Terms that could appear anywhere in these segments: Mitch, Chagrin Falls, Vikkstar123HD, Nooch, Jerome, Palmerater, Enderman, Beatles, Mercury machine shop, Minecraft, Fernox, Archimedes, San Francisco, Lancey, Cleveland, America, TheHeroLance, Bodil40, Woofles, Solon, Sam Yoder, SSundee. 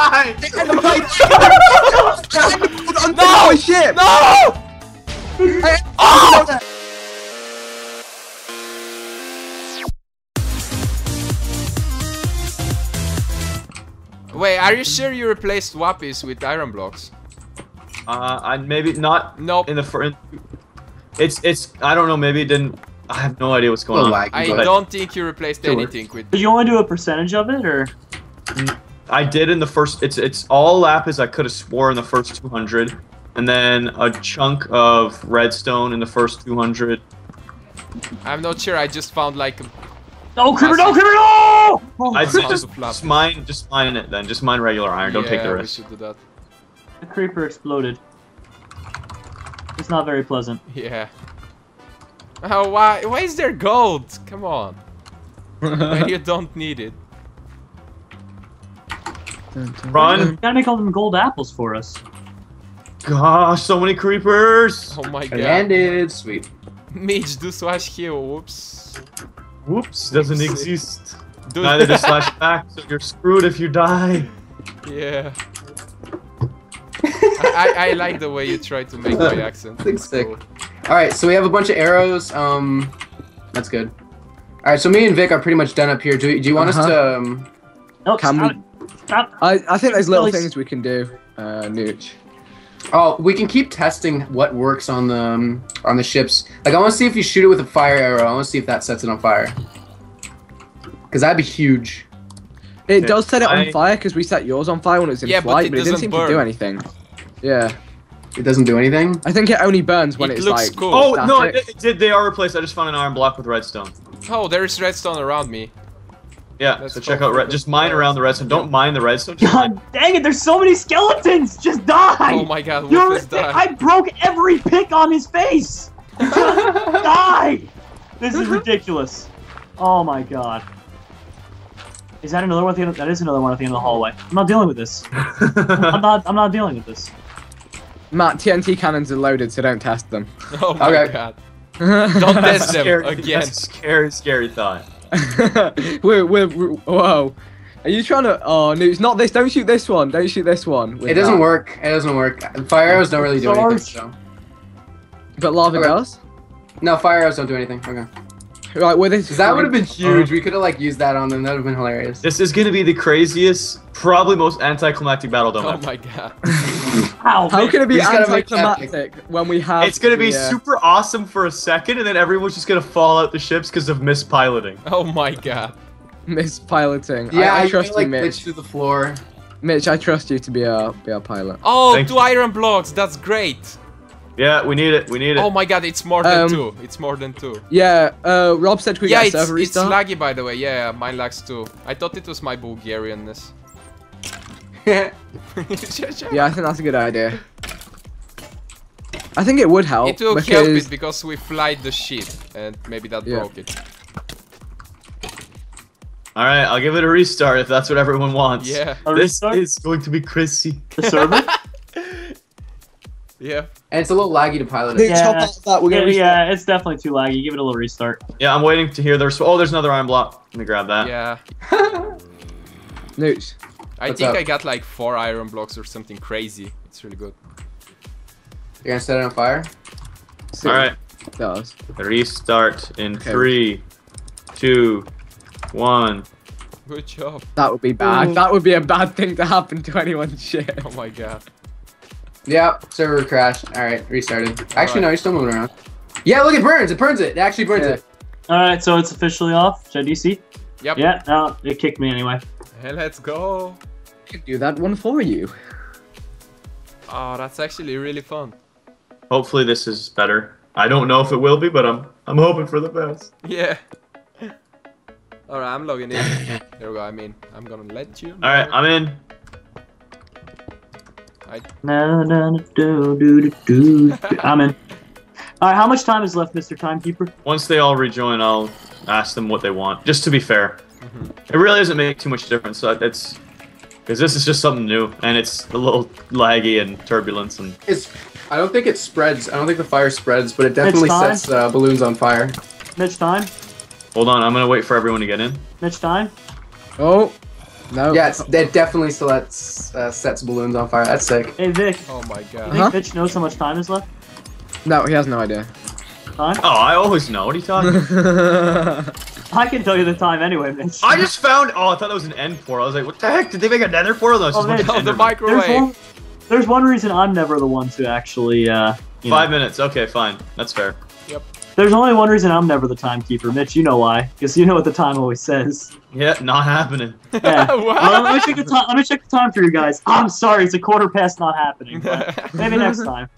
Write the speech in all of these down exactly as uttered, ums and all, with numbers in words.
die! No! Ship. No! Oh! Wait, are you sure you replaced Wapis with iron blocks? Uh, I maybe not. Nope. In the front, it's it's. I don't know. Maybe it didn't. I have no idea what's going on. I don't think you replaced anything with. Did you only do a percentage of it, or? I did in the first. It's it's all lapis. I could have swore in the first two hundred, and then a chunk of redstone in the first two hundred. I'm not sure. I just found like. No creeper! No creeper! No! Oh, I'd say just, just mine, just mine it then. Just mine regular iron. Don't yeah, take the risk. We should do that. The creeper exploded. It's not very pleasant. Yeah. Oh, why? Why is there gold? Come on. When you don't need it. Run! You gotta make all them gold apples for us. Gosh, so many creepers! Oh my god. I landed. Sweet. Mage, do slash heal. Whoops. Whoops, doesn't exist. Dude. Neither does slash back, so you're screwed if you die. Yeah. I, I, I like the way you try to make my accent. Sick, sick. Cool. Alright, so we have a bunch of arrows. Um, That's good. Alright, so me and Vic are pretty much done up here. Do, do you want uh-huh. us to... Um, no, come stop, stop. I, I think there's little really things we can do, uh, Nooch. Oh, we can keep testing what works on the um, on the ships. Like, I want to see if you shoot it with a fire arrow. I want to see if that sets it on fire. Because that'd be huge. It, it does set it I... on fire because we set yours on fire when it was in yeah, flight, but it, but it didn't seem burn. to do anything. Yeah. It doesn't do anything? I think it only burns when it it's looks like... Cool. Oh, static. No, it, it did. They are replaced. I just found an iron block with redstone. Oh, there is redstone around me. Yeah, That's so check out red. Just mine around the redstone. Don't mine the redstone. God dang it! There's so many skeletons. Just die. Oh my God! Wolf is dying. I broke every pick on his face. Die! This is ridiculous. Oh my God. Is that another one? At the end of, that is another one at the end of the hallway. I'm not dealing with this. I'm not. I'm not dealing with this. Matt, T N T cannons are loaded, so don't test them. Oh my okay. God! Don't test them scary, again. That's a scary, scary thought. we're, we're, we're, whoa. Are you trying to... Oh, no, it's not this. Don't shoot this one. Don't shoot this one. It doesn't that. work. It doesn't work. Fire arrows don't really do anything. So. But lava okay. does? No, fire arrows don't do anything. Okay. Right, well, this that would have been huge. We could have, like, used that on them. That would have been hilarious. This is going to be the craziest, probably most anticlimactic battle done. Oh, ever. my God. How, How can it be anticlimactic when we have... It's going to be the, uh... super awesome for a second, and then everyone's just going to fall out the ships because of mispiloting. Oh, my God. Mispiloting. Yeah, I, I trust you, Mitch. Mitch to the floor. Mitch, I trust you to be our, be our pilot. Oh, Thank two you. iron blocks. That's great. Yeah, we need it. We need it. Oh my God, it's more than um, two. It's more than two. Yeah, uh, Rob said we yeah, got server restart. Yeah, it's laggy, by the way. Yeah, mine lags too. I thought it was my Bulgarianness. Yeah, I think that's a good idea. I think it would help. It will because... help it because we flied the ship, and maybe that yeah. broke it. All right, I'll give it a restart if that's what everyone wants. Yeah, a this restart? is going to be crazy. The server. Yeah. And it's a little laggy to pilot it. Yeah, that. We're gonna it, yeah it's definitely too laggy. Give it a little restart. Yeah, I'm waiting to hear there's Oh, there's another iron block. Let me grab that. Yeah. Nooch. I What's think up? I got like four iron blocks or something crazy. It's really good. You're going to set it on fire? Soon. All right. Does. Restart in okay. three, two, one. Good job. That would be bad. Ooh. That would be a bad thing to happen to anyone's shit. Oh my God. Yep, server crashed. Alright, restarted. Actually, right. no, you're still moving around. Yeah, look, it burns! It burns it! It actually burns yeah. it. Alright, so it's officially off. Should I D C? Yep. Yeah, no, it kicked me anyway. Hey, let's go! I can do that one for you. Oh, that's actually really fun. Hopefully this is better. I don't know if it will be, but I'm I'm hoping for the best. Yeah. Alright, I'm logging in. There we go, I'm in. I'm gonna let you know. Alright, I'm in. I... No, no, no, do, do, do, do. I'm in. Alright, how much time is left, Mister Timekeeper? Once they all rejoin, I'll ask them what they want, just to be fair. Mm-hmm. It really doesn't make too much difference. It's because this is just something new, and it's a little laggy and turbulence. And it's. I don't think it spreads. I don't think the fire spreads, but it definitely sets uh, balloons on fire. Mitch, time. Hold on, I'm gonna wait for everyone to get in. Mitch, time. Oh. No. Yeah, it's, that definitely still lets, uh, sets balloons on fire. That's sick. Hey, Vic. Oh my god. Do you think Vic knows how much time is left? No, he has no idea. Time? Oh, I always know. What are you talking about? I can tell you the time anyway, Vince. I just found. Oh, I thought that was an end portal. I was like, what the heck? Did they make a nether portal? Oh, man, oh, the microwave. There's one, there's one reason I'm never the one to actually. Uh, you Five know. minutes. Okay, fine. That's fair. Yep. There's only one reason I'm never the timekeeper, Mitch. You know why? Because you know what the time always says. Yeah, not happening. Yeah. Well, let me check the time. Let me check the time for you guys. I'm sorry, it's a quarter past. Not happening. But maybe next time.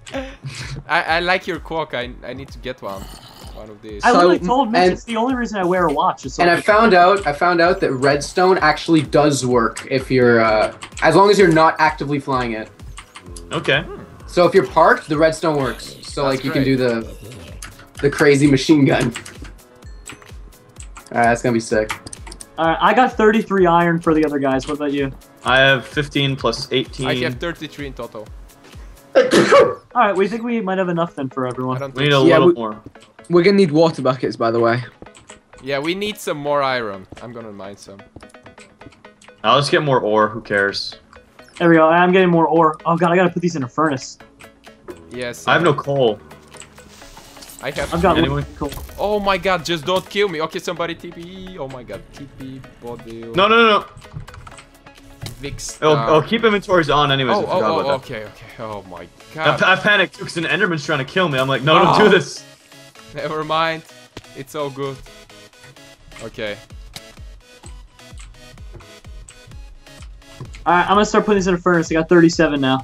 I, I like your quark. I I need to get one. One of these. I literally so, told Mitch. And, it's the only reason I wear a watch. Is so and I found out. I found out that redstone actually does work if you're uh, as long as you're not actively flying it. Okay. So if you're parked, the redstone works. So That's like you great. can do the. The crazy machine gun. Alright, that's gonna be sick. Alright, I got thirty-three iron for the other guys. What about you? I have fifteen plus eighteen. I have thirty-three in total. Alright, we think we might have enough then for everyone. I don't we need so. a yeah, little we, more. We're gonna need water buckets, by the way. Yeah, we need some more iron. I'm gonna mine some. I'll just get more ore. Who cares? There we go. I'm getting more ore. Oh god, I gotta put these in a furnace. Yes. I have no coal. I have I've got anyone. Cool. Oh my god, just don't kill me. Okay, somebody T P. Oh my god, T P, Bodil. No, no, no, no. Vikkstar. Oh, keep inventories on anyways. Oh, oh, oh okay, okay. Oh my god. I, I panicked because an Enderman's trying to kill me. I'm like, no, oh. don't do this. Never mind. It's all good. Okay. Alright, I'm gonna start putting these in a furnace. I got thirty-seven now.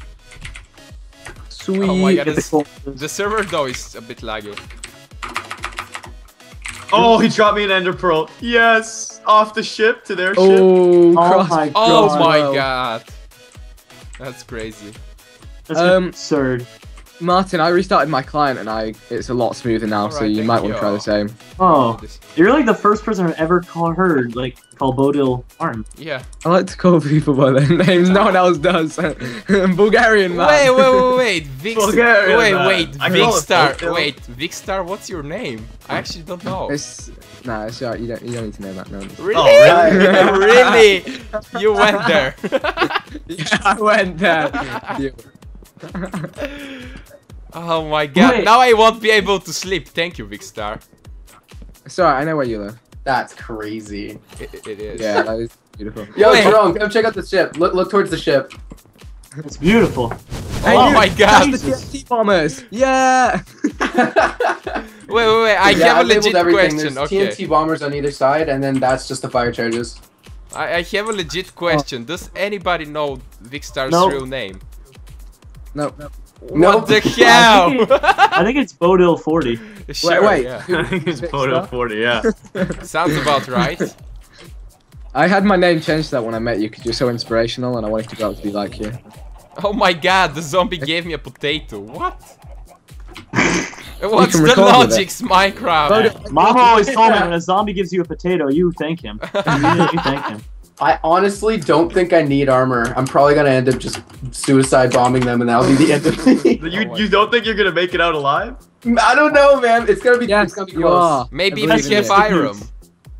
Sweet. Oh my god, this, the server though is a bit laggy. Oh, he dropped me an ender pearl. Yes, off the ship to their oh, ship. Oh my god! Oh my god! That's crazy. That's um, absurd. Martin, I restarted my client and I it's a lot smoother now, right, so you might you. want to try the same. Oh, you're like the first person I've ever call, heard like call Bodil forty. Yeah. I like to call people by their names. No one else does. Bulgarian man. Wait, wait, wait, wait. Vic Bulgarian wait, man. wait. Vikkstar. Wait, Vikkstar. What's your name? I actually don't know. It's nah. It's right. You don't. You don't need to know that. No. Really? Oh, really? really? You went there. Yeah, I went there. You. Oh my god, Wait. now I won't be able to sleep. Thank you, Vikkstar. Sorry, I know where you live. That's crazy. It, it is. Yeah, that is beautiful. Yo, Wait. Jerome, come check out the ship. Look look towards the ship. It's beautiful. Hey, oh you, my god. T N T bombers. Yeah. wait, wait, wait. I yeah, have a legit question. There's okay. T N T bombers on either side, and then that's just the fire charges. I, I have a legit question. Oh. Does anybody know Vikstar's no. real name? No. no. What the hell? I think it's Bodil forty. Sure, wait, wait. Yeah. I think it's Bodil forty, yeah. Sounds about right. I had my name changed to that when I met you because you're so inspirational and I wanted to go out to be like you. Oh my god, the zombie gave me a potato. What? What's the logic, Minecraft? Mama always told me when a zombie gives you a potato, you thank him. You thank him. I honestly don't think I need armor. I'm probably gonna end up just suicide bombing them, and that'll be the end of me. you you don't think you're gonna make it out alive? I don't know, man. It's gonna be, yes, it's gonna be close. Maybe if you have iron.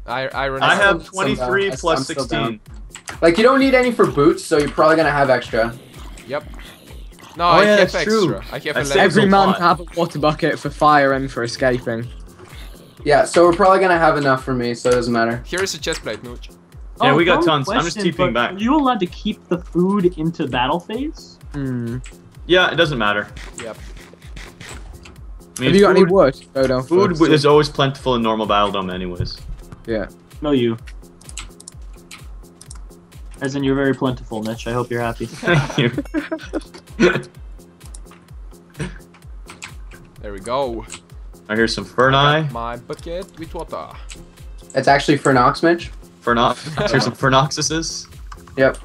I iron. I have twenty-three plus sixteen. Like you don't need any for boots, so you're probably gonna have extra. Yep. No, oh, I yeah, have extra. True. I have eleven. Every man have a water bucket for fire and for escaping. Yeah, so we're probably gonna have enough for me, so it doesn't matter. Here is a chestplate, Nooch. Yeah, oh, we got tons. Question, I'm just TPing back. Are you allowed to keep the food into battle phase? Mm. Yeah, it doesn't matter. Yep. I mean, Have you food, got any wood? Oh, no, food so. is always plentiful in normal battle dome anyways. Yeah. No, you. As in, you're very plentiful, Mitch. I hope you're happy. Thank you. There we go. I hear some Ferni. My bucket with water. It's actually Fernox, Mitch. Fernox. Here's some Fernoxuses. Yep.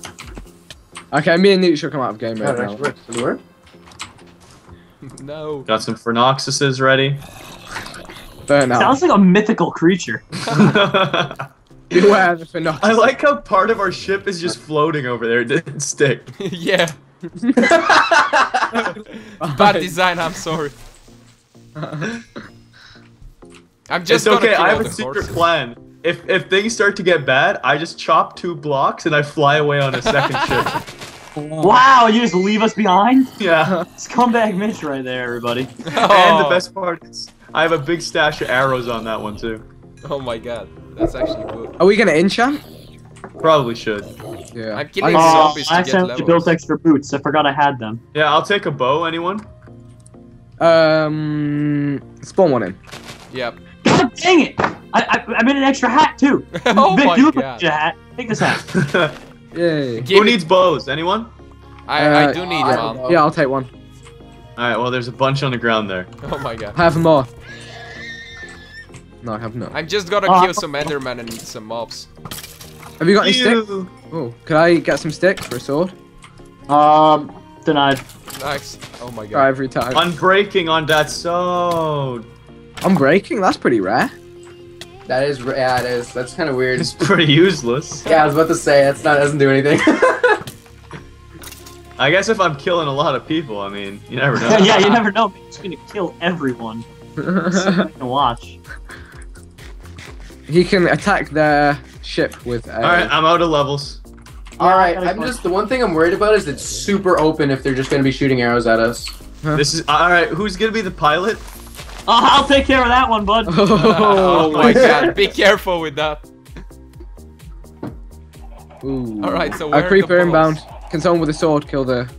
Okay, me and Nooch should come out of game right oh, now. Does it work? No. Got some Fernoxuses ready. Fair enough. Sounds like a mythical creature. Beware of the Fernoxuses. I like how part of our ship is just floating over there. It didn't stick. Yeah. Bad design, I'm sorry. I'm just it's okay, I have a secret horses. plan. If if things start to get bad, I just chop two blocks and I fly away on a second ship. Wow, you just leave us behind? Yeah. Scumbag Mitch right there, everybody. Oh. And the best part is I have a big stash of arrows on that one too. Oh my god. That's actually good. Are we gonna enchant? Probably should. Yeah. I'm killing uh, zombies to I get levels. I built extra boots. I forgot I had them. Yeah, I'll take a bow. Anyone? Um, spawn one in. Yep. God dang it! I I, I made an extra hat too. oh Vic, my you look god! Like a hat. Take this hat. Yay! Give Who it. needs bows? Anyone? I uh, I do need I, one. Yeah, I'll take one. All right. Well, there's a bunch on the ground there. Oh my god! I have more. No, I have no. I'm just gonna oh. kill some Endermen and some mobs. Have you got any sticks? Oh, could I get some sticks for a sword? Um, denied. Nice. Oh my god. Every time. Unbreaking on that sword. Unbreaking? That's pretty rare. That is, yeah, it is. That's kind of weird. It's pretty useless. Yeah, I was about to say, that's not, it doesn't do anything. I guess if I'm killing a lot of people, I mean, you never know. Yeah, you never know. It's gonna kill everyone. It's something to watch. He can attack their ship with a... Alright, I'm out of levels. Alright, I'm just... The one thing I'm worried about is it's super open if they're just going to be shooting arrows at us. Huh? This is... Alright, who's going to be the pilot? Oh, I'll take care of that one, bud. Oh, oh my god, be careful with that. Alright, so where a creeper inbound. Can someone with a sword kill the...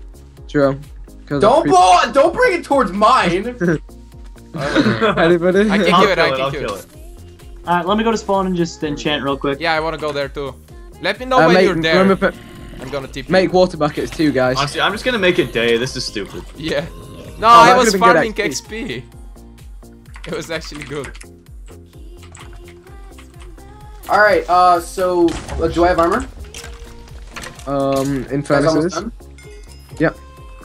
Jerome? Kill don't the ball, Don't bring it towards mine! Right. Anybody? I can I'll kill it, I can kill it. Kill it. Alright, let me go to spawn and just enchant real quick. Yeah, I want to go there too. Let me know uh, when make, you're there. Remember, I'm gonna T P. Make water buckets too, guys. Honestly, I'm just gonna make it day. This is stupid. Yeah. No, oh, I was farming X P. X P. It was actually good. Alright, uh, so uh, do I have armor? Um, in furnaces. Yep.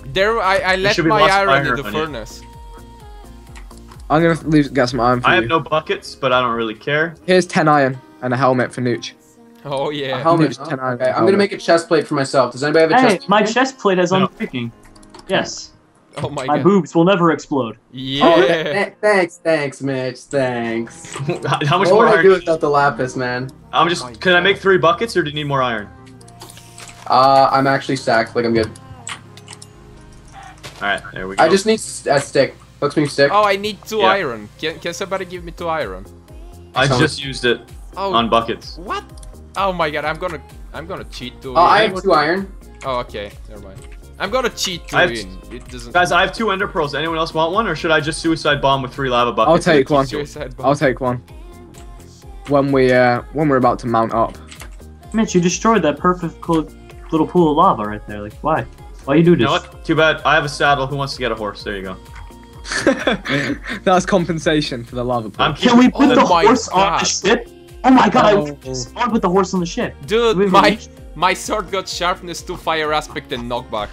There, I, I left my iron in the furnace. You. I'm gonna leave, get some iron for I you. have no buckets, but I don't really care. Here's ten iron and a helmet for Nooch. Oh yeah. A helmet. Oh, ten iron okay. I'm helmet. gonna make a chest plate for myself. Does anybody have a hey, chest plate? My chest plate has no. unpicking. Yes. Oh my, my god. My boobs will never explode. Yeah. Oh, th thanks, thanks, Mitch. Thanks. How much what more would iron? I do without the lapis, man? I'm just. Oh, can god. I make three buckets, or do you need more iron? Uh, I'm actually stacked. Like I'm good. All right, there we go. I just need a stick. Looks me sick. Oh, I need two yeah. iron. Can, can somebody give me two iron? I Someone. just used it oh, on buckets. What? Oh my god, I'm gonna I'm gonna cheat to. Oh, uh, I have two iron. Oh, okay, never mind. I'm gonna cheat to win. It doesn't. Guys, I have two ender pearls. Anyone else want one, or should I just suicide bomb with three lava buckets? I'll take one. I'll take one. When we uh when we're about to mount up. Mitch, you destroyed that perfect little pool of lava right there. Like, why? Why you do this? You know what? Too bad. I have a saddle. Who wants to get a horse? There you go. That's compensation for the lava pool. Can we put the horse on the ship? Oh my god, oh. I spawned with the horse on the ship. Dude, my my sword got sharpness two, fire aspect, and knockback.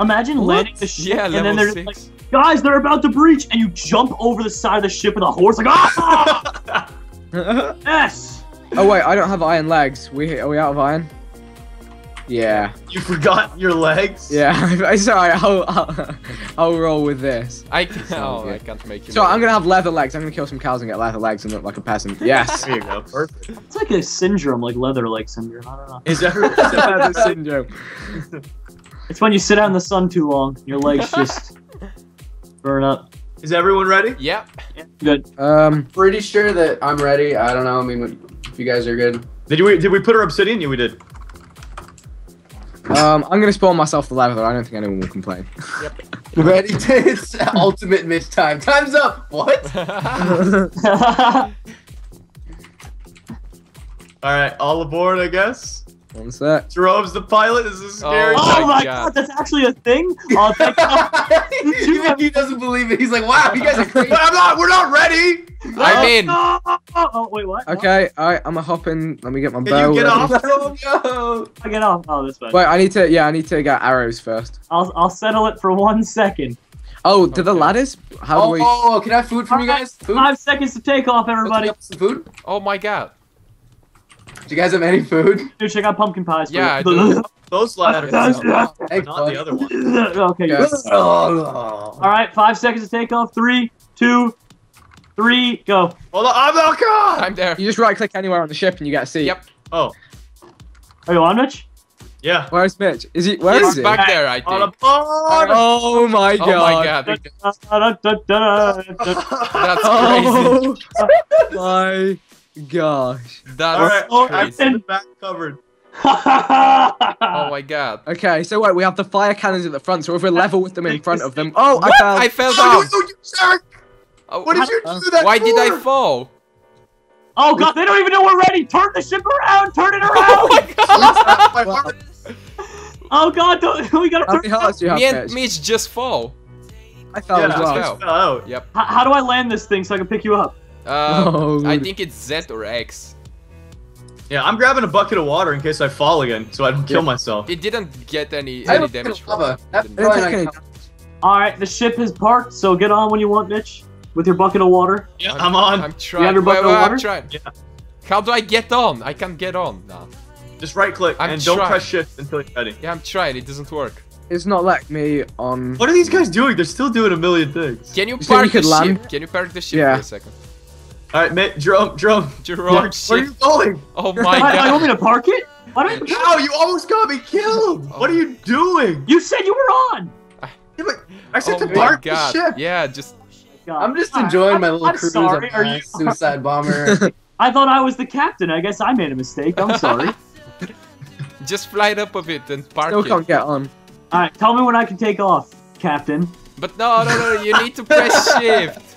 Imagine what? landing the ship, yeah, and then they're just like, guys, they're about to breach, and you jump over the side of the ship with a horse, like, ah! Yes! Oh wait, I don't have iron legs. We Are we out of iron? Yeah. You forgot your legs? Yeah. Sorry, I'll, I'll, I'll roll with this. I can't, oh, I can't make it. So I'm going to have leather legs. I'm going to kill some cows and get leather legs and look like a peasant. Yes. There you go. Perfect. It's like a syndrome, like leather leg syndrome. I don't know. Is that leather syndrome? It's when you sit out in the sun too long. Your legs just burn up. Is everyone ready? Yep. Yeah. Good. Um, pretty sure that I'm ready. I don't know. I mean, if you guys are good. Did we, did we put our obsidian? Yeah, we did. Um, I'm gonna spawn myself the ladder though, I don't think anyone will complain. Yep. Ready to ultimate mid time. Time's up! What? Alright, all aboard, I guess. One sec. Jerome's the pilot, this is scary. Oh, oh my god. god, that's actually a thing? Oh, thank god. Even he doesn't believe it, he's like, wow, you guys are crazy. I'm not, we're not ready! I'm in. Oh, oh, oh, oh, wait, what? Okay, alright, I'm gonna hop in. Let me get my bow. Can you get off, Romeo? I get off. Oh, this way. Wait, I need to. Yeah, I need to get arrows first. I'll I'll settle it for one second. Oh, do okay. the ladders? How oh, do we? Oh, can I have food from All you guys? Food? Five seconds to take off, everybody. Some food? Oh my god. Do you guys have any food? Dude, check out pumpkin pies. Yeah, those ladders. Not the other one. Okay. Yes. Oh. All right, five seconds to take off. Three, two. three, go. Hold on, I'm not gone. I'm there. You just right click anywhere on the ship and you get a seat. Yep. Oh. Are you on, Mitch? Yeah. Where's Mitch? Is he? Where is he? Back there, I think. Oh my god. Oh my god. That's crazy. Oh my gosh. That's crazy. I'm back covered. Oh my god. Okay, so wait, we have the fire cannons at the front, so if we're level with them in front of them. Oh, what? I fell. I fell down. Oh, you jerk! Oh, what did you do that Why for? did I fall? Oh god, they don't even know we're ready! Turn the ship around! Turn it around! Oh my god! Oh god, don't, we gotta turn it around. Me and Mitch just fall. I fell yeah, as well. I just fell out. Yep. H how do I land this thing so I can pick you up? Uh, oh. I think it's Z or X. Yeah, I'm grabbing a bucket of water in case I fall again, so I don't kill yeah. myself. It didn't get any, any damage from it. Right. Alright, the ship is parked, so get on when you want, Mitch. With your bucket of water. Yeah, I'm, I'm on. I'm trying. You have your bucket wait, wait, of water? I'm trying. Yeah. How do I get on? I can't get on now. Just right click I'm and trying. don't press shift until you're ready. Yeah, I'm trying. It doesn't work. It's not like me on... What are these guys doing? They're still doing a million things. Can you, you park the ship? Land? Can you park the ship yeah. for a second? Alright, Mitt, Jerome, Jerome, Jerome, yeah, where are you going? Oh my god. I, I want me to park it? Why don't you No, you almost got me killed! Oh. What are you doing? You said you were on! I, yeah, but I said oh to park god. the ship! Yeah, just... God. I'm just enjoying I, my little I'm cruise sorry. on my you... suicide bomber. I thought I was the captain. I guess I made a mistake. I'm sorry. Just fly it up a bit and park Still it. Still can't get on. Alright, tell me when I can take off, captain. But no, no, no, you need to press shift.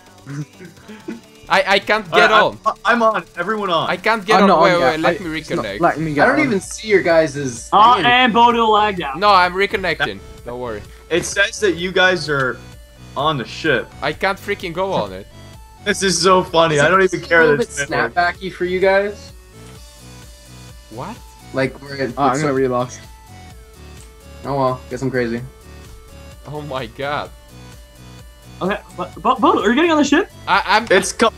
I, I can't get right, on. I'm, I'm on. Everyone on. I can't get I'm on. Wait, on wait, wait, let I, me reconnect. Let me I don't on. even see your guys' Oh, name. And Bodil lagged out. No, I'm reconnecting. Don't worry. It says that you guys are on the ship. I can't freaking go on it. This is so funny. Is I don't even care that it's snapbacky for you guys. What? Like, we're in, oh, I'm gonna relock. Oh well, guess I'm crazy. Oh my god. Okay, but, but, but are you getting on the ship? I, I'm. It's. Co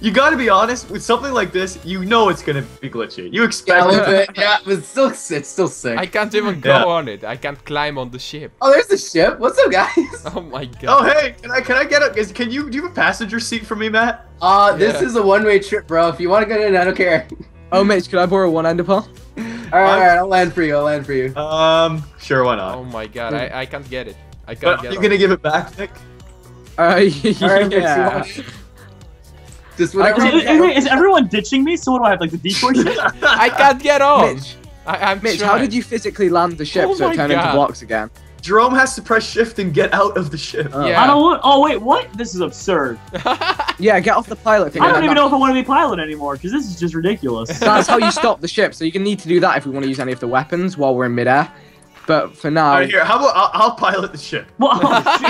you gotta be honest with something like this. You know it's gonna be glitchy. You expect yeah, a little bit. Yeah, but it's still, it's still sick. I can't even go yeah. on it. I can't climb on the ship. Oh, there's the ship. What's up, guys? Oh my god. Oh hey, can I can I get up? Can you do you have a passenger seat for me, Matt? Uh, this yeah. is a one-way trip, bro. If you want to get in, I don't care. Oh, Mitch, can I borrow one ender pearl? All right, all right, I'll land for you. I'll land for you. Um, sure, why not? Oh my god, I I can't get it. I can't. But get are you on. gonna give it back, Nick? Uh, yeah. Just whatever. Is, is, is everyone ditching me? So what do I have, like the decoy ship? I can't get on. Mitch, I, I'm Mitch how did you physically land the ship oh so it turned God. into blocks again? Jerome has to press shift and get out of the ship. Oh. Yeah. I don't want. Oh wait, what? This is absurd. Yeah, get off the pilot thing. I don't even know if I want to be pilot anymore because this is just ridiculous. That's how you stop the ship. So you can need to do that if we want to use any of the weapons while we're in midair. But for now... Alright, here, how about I'll, I'll pilot the ship? Well,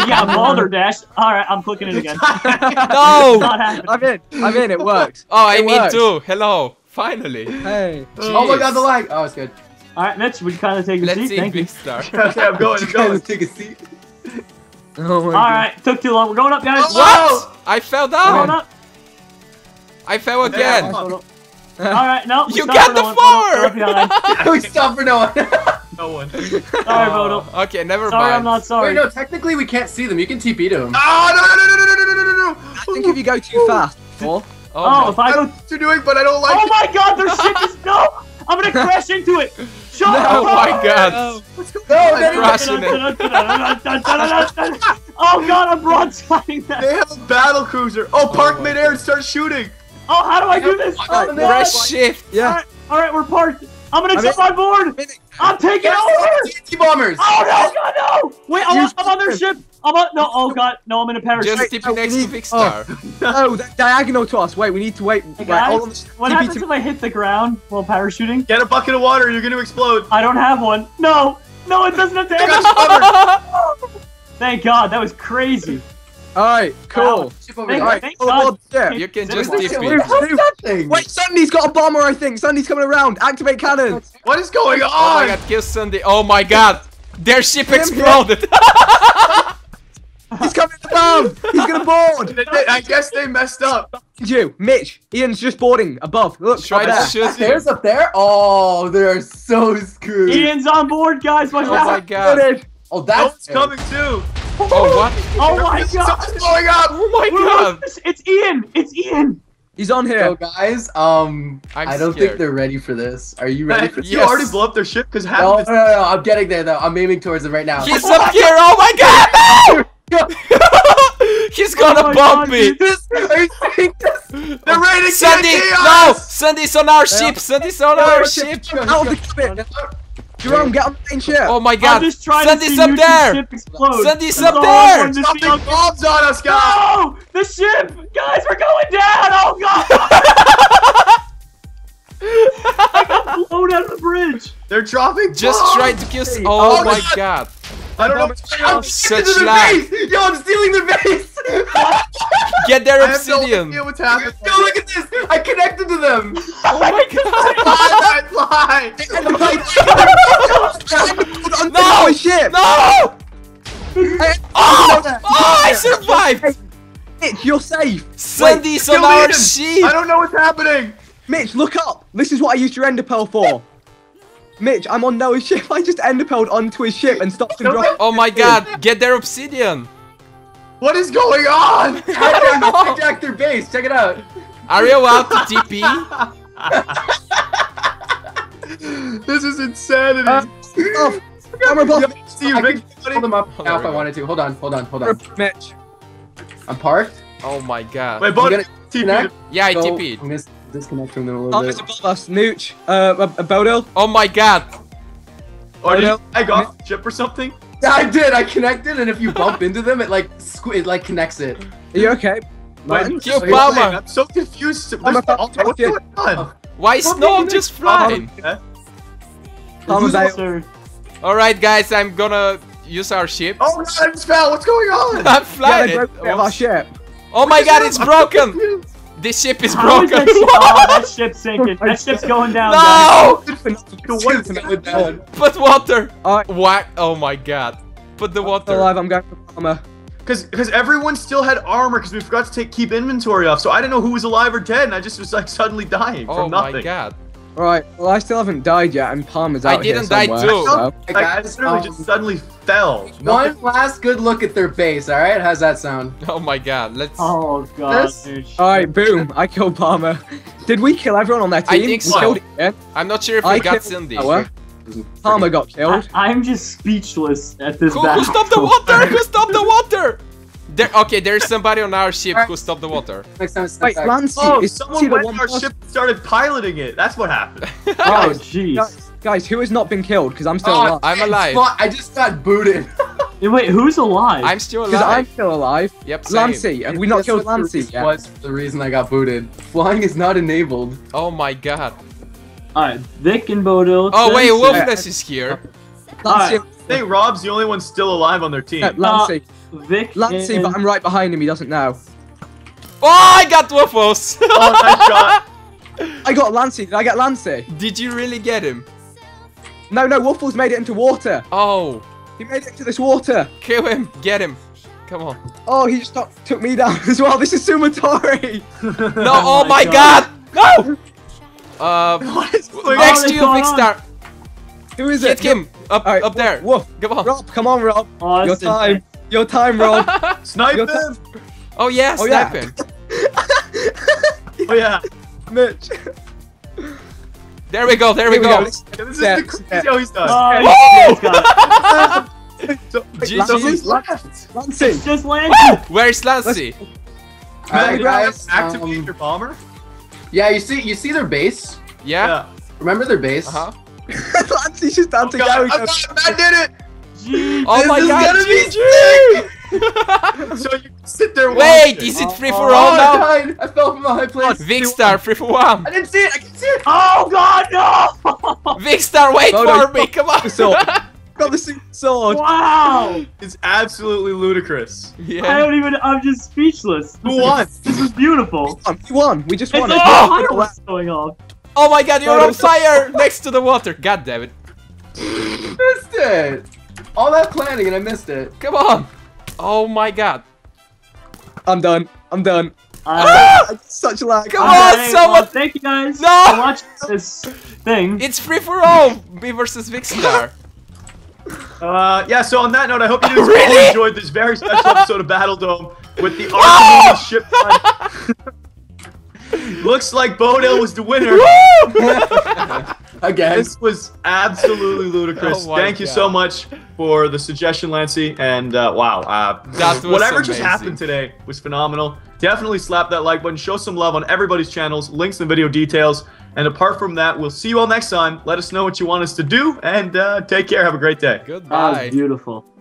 yeah, balderdash. Alright, I'm clicking it again. No! I'm in, I'm in, it works. Oh, I mean too. Hello, finally. Hey. Jeez. Oh my god, the lag. Oh, it's good. Alright, Mitch, we kind of take a Let's seat. Let's see Vikkstar. Okay, I'm going, I'm going. Take a seat. Oh my Alright, took too long. We're going up, guys. Oh, what? I fell down. We're going up. I fell again. Yeah, Alright, no. You got the four! We stopped for no one. No one. Sorry, Bodil. Oh, okay, never sorry, mind. Sorry, I'm not sorry. Wait, no, technically we can't see them. You can T P to them. Oh, no, no, no, no, no, no, no, no, I think if you go too fast, Paul. Oh, oh no. if I go... You're doing, but I don't like Oh, my God, their ship is... No! I'm gonna crash into it! Shut no, up! Oh, my God. No. What's going no, on? I'm crashing it. Oh, God, I'm broadsiding that. They have a battle cruiser. Oh, park oh, midair and start shooting. Oh, how do I do this? Oh, press shift. Yeah. All right, all right, we're parked. I'm gonna I mean, jump on board! I'm taking over! T-bombers! Oh no, god, no! Wait, I'm, I'm on their ship! I'm on- No, oh god, no, I'm in a parachute. Just T P next to Vikkstar. Oh, no, diagonal to us. Wait, we need to wait. Hey guys, all the what happens to... if I hit the ground while parachuting? Get a bucket of water, you're gonna explode. I don't have one. No! No, it doesn't have to end. Thank god, that was crazy. Alright, cool. Alright, you can just D P. Wait, SSundee's got a bomber, I think. SSundee's coming around. Activate cannons. What is going on? Oh my god, kill SSundee. Oh my god. Their ship exploded. He's coming to bound. He's gonna board. I guess they messed up. You, Mitch, Ian's just boarding above. Look, try to shoot. Stairs up there? Oh, they're so screwed. Ian's on board, guys. Watch out. Oh my god. Oh, that's coming too. Oh, what? Oh my god! Something's going up! Oh my god! It's Ian! It's Ian! He's on here. So guys, um, I'm I don't scared. think they're ready for this. Are you ready for this? You yes. already blew up their ship because half no, of it's- No, no, no, I'm getting there though. I'm aiming towards them right now. He's oh up here! God. Oh my god! No! He's gonna oh bump god, me! This, are you saying this? They're ready to SSundee, no! SSundee on our ship! SSundee's on our ship! Jerome, get on the main ship! Oh my god! SSundee's up there! SSundee's up there! Something bombs on us, guys! No! The ship! Guys, we're going down! Oh god! I got blown out of the bridge! They're dropping bombs! Just tried to kiss- Oh, oh my god. god! I don't know what's going on! I'm stealing the base! Yo, I'm stealing the base! Get their obsidian! I have no idea what's happening. Yo, look at this! I connected to them! Oh my god! Fly, fly, fly! No! Ship. No! Oh! Oh, I survived! Mitch, you're safe! SSundee's on our sheep! I don't know what's happening! Mitch, look up! This is what I used your ender pearl for! Mitch, I'm on Noah's ship. I just enderpearled onto his ship and stopped him dropping. Oh my god, get their obsidian! What is going on? I don't know. Their base, check it out. Are you out to T P? This is insanity. Uh, oh, I'm about to see you. I could pull them up now if I wanted to. Hold on, hold on, hold on. Mitch, I'm parked. Oh my god. Wait, but T P. Yeah, I T P'd. So, disconnect from them a little oh, bit. It's above us, Nooch. Uh, Bodil. Oh my god. Or did I go off the ship or something? Yeah, I did. I connected, and if you bump into them, it like squid like connects it. Are you okay? Wait, yo, Palmer. I'm so confused. I'm all, what's going on? Why is snow just flying? Yeah. All right, guys, I'm gonna use our ship. Oh god, I just fell. What's going on? I'm flying. Yeah, they broke our ship. Oh my god, it's broken. This ship is broken! Is that, ship? Oh, that ship's sinking. That ship's going down, no! Guys. No! Put water! Uh, what? Oh my god. Put the I'm water. Alive. I'm going for armor. Because everyone still had armor because we forgot to take keep inventory off, so I didn't know who was alive or dead, and I just was like suddenly dying oh from nothing. Oh my god. Alright, well I still haven't died yet, and Palmer's out here somewhere. I didn't die too! So. I, I guys, literally um, just suddenly fell. One last good look at their base, alright? How's that sound? Oh my god, let's... Oh god, dude. Alright, boom, I killed Palmer. Did we kill everyone on that team? I think so. We killed it, yeah? I'm not sure if I we got SSundee. Palmer got killed. I I'm just speechless at this battle. Who stopped the water? Who stopped the water? There, okay, there's somebody on our ship right. who stopped the water. Next time, next Wait, Lance, oh, is someone went on our ship and started piloting it. That's what happened. Oh, jeez. Guys, guys, who has not been killed? Because I'm still oh, alive. I'm alive. I just got booted. Wait, who's alive? I'm still alive. Because I'm still alive. Yep, Lancey, have we not killed Lancey yet? Was the reason I got booted. Flying is not enabled. Oh my god. Alright, Vic and Bodil. Oh, wait, Woofless is here. Lancey. Right. I think Rob's the only one still alive on their team. Yeah, Lancey. Uh, Vic Lancey, but I'm right behind him, he doesn't know. Oh, I got Woofles! Oh, nice shot. I got Lancey, did I get Lancey? Did you really get him? No, no, Woofles made it into water. Oh. He made it into this water. Kill him, get him. Come on. Oh, he just not, took me down as well. This is Sumatori. No, oh, oh my god. god. No! Uh, what is going next on? to you, Vikkstar. Who is Hit it? Hit him, up, right, up there. Woof, come on. Rob, come on, Rob. Oh, your time. Insane. Your time, Rob. Snipe him! Oh yeah, oh, snipe yeah. him. Oh yeah. Mitch. There we go, there we, we go. go. This is yeah. the yeah. show he's done. Oh, woo! So, Jesus. Left. Lancey. It's just Lancey. Where's Lancey? Alright guys, activate um, your bomber. Yeah, you see you see their base? Yeah. yeah. Remember their base? Uh-huh. Lancey's just dancing out. Oh, God, I, I did it! Jeez, oh my god! Is gonna be so you can sit there. Wait, watching. Is it free for oh, all now? I, I fell from a high place. Vikkstar, free for one. I didn't see it. I can see it. Oh god, no! Vikkstar, wait oh, for no, me. Come on. Got the super sword. Wow! It's absolutely ludicrous. Yeah. I don't even. I'm just speechless. Who won? This is beautiful. We won. We just won. It's oh! What's going on? Oh my god, you're on fire next to the water. God damn it! Missed it. All that planning and I missed it. Come on! Oh my god. I'm done. I'm done. Uh, ah! Such lag. Come on, on someone! Well, thank you guys no! for watching this thing. It's free for all! Me versus Vikkstar. Uh, yeah, so on that note, I hope you guys really? all enjoyed this very special episode of Battle Dome with the Archimedes ship. Looks like Bodil was the winner. Again. This was absolutely ludicrous. Oh Thank God. you so much for the suggestion, Lancey. And uh, wow, uh, that was whatever amazing. just happened today was phenomenal. Definitely slap that like button. Show some love on everybody's channels. Links and video details. And apart from that, we'll see you all next time. Let us know what you want us to do. And uh, take care. Have a great day. Goodbye. That was beautiful.